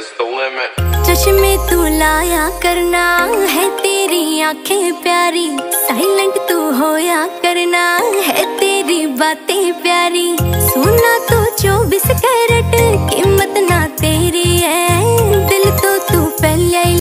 चश में तू लाया करना है, तेरी आंखें प्यारी, साइलेंट तू होया करना है।